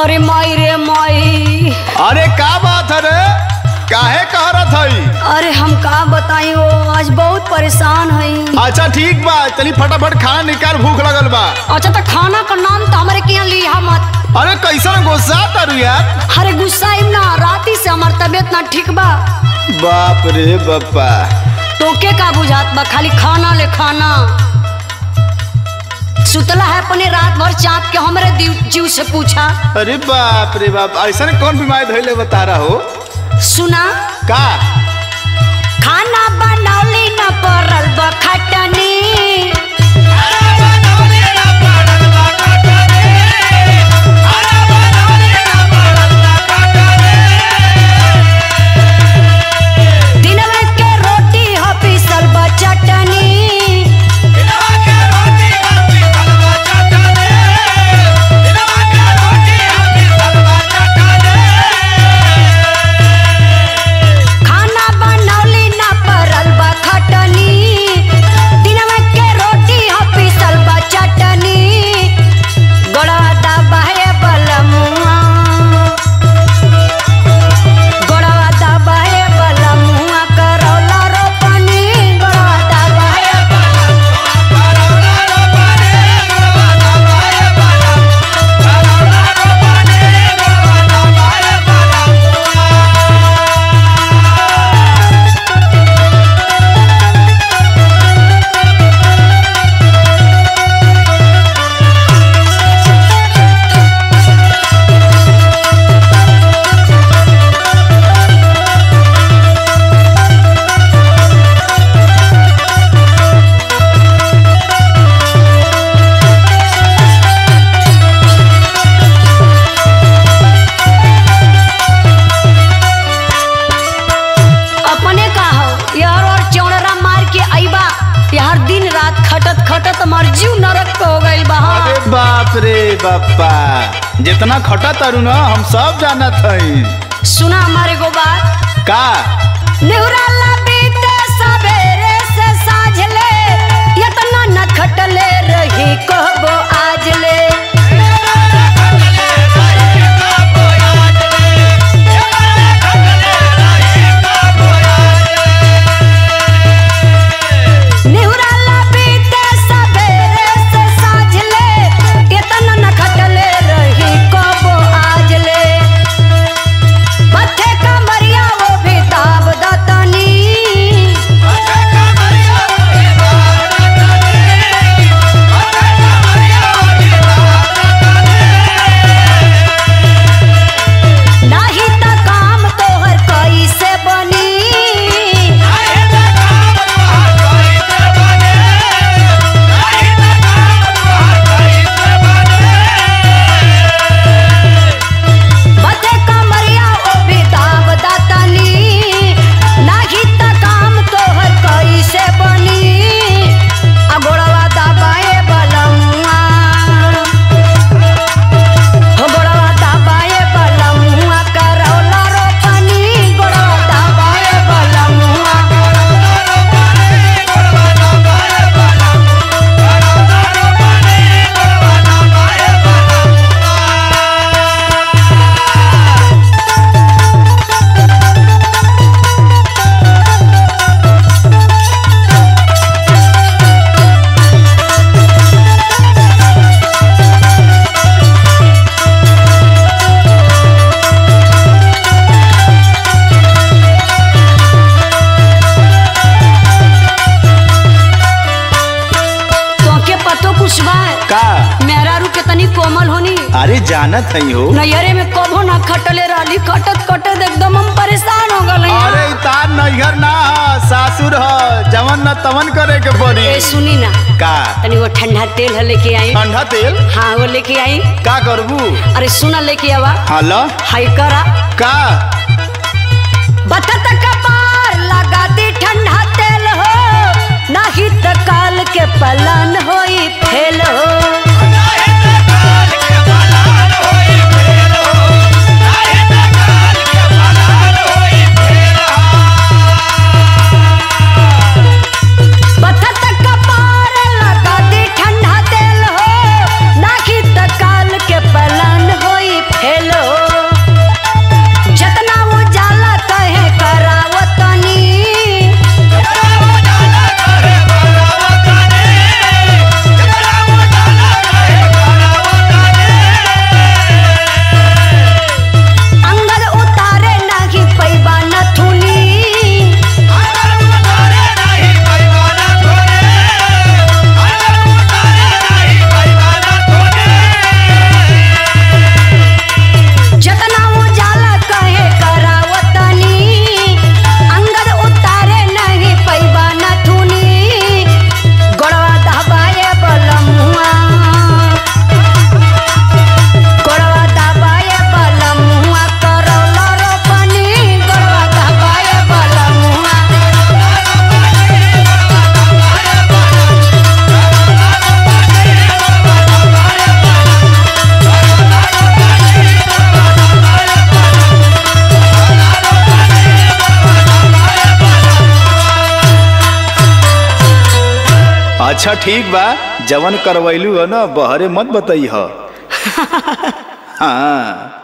अरे माई रे माई, अरे का बात है रे, काहे कह रहा था? अरे हम का बताई, वो आज बहुत परेशान है। अच्छा ठीक बा, चली फटाफट खाना निकाल, भूख लगल बा। अच्छा तो खाना का नाम तो हमारे के यहाँ लिया मत। अरे कैसा गुस्सा तारू यार? अरे गुस्सा इम ना, राती से हमारी तबियत ना ठीक बा। बाप रे बापा, तो के का बुझात बा, खाली खाना ले खाना। सुतला है अपने रात भर चाँद के, हमरे जीव से पूछा। अरे बाप रे बाप, ऐसा ने कौन बीमारी धैले बता रहा हो? सुना का खाना बनावली ना परल बखटनी, दिन भर के रोटी हो पिसल बचटनी, जितना खटा तारू ना हम सब जाना था। सुना हमारे को बात का, नेहुराला बीते सवेरे से साझले, इतना न खटले रही कहबो आजले, जानत है हो नैहरे में कबो ना खटले राली, कटत कटत एकदम हम परेशान हो गए। अरे तार नैहर ना सासुर है, जवन ना तवन करे के पड़ी। ए सुनी ना का, तनी वो ठंडा तेल है लेके आई। ठंडा तेल? हां वो लेके आई। का करबू? अरे सुना लेके आवा। हलो हाय करा का बतत का पार लगा दी ठंडा तेल हो, नाही त काल के पलन होई फेल हो। Hey! अच्छा ठीक बा, जवन करवैलू है ना बहरे मत बताई। हाँ।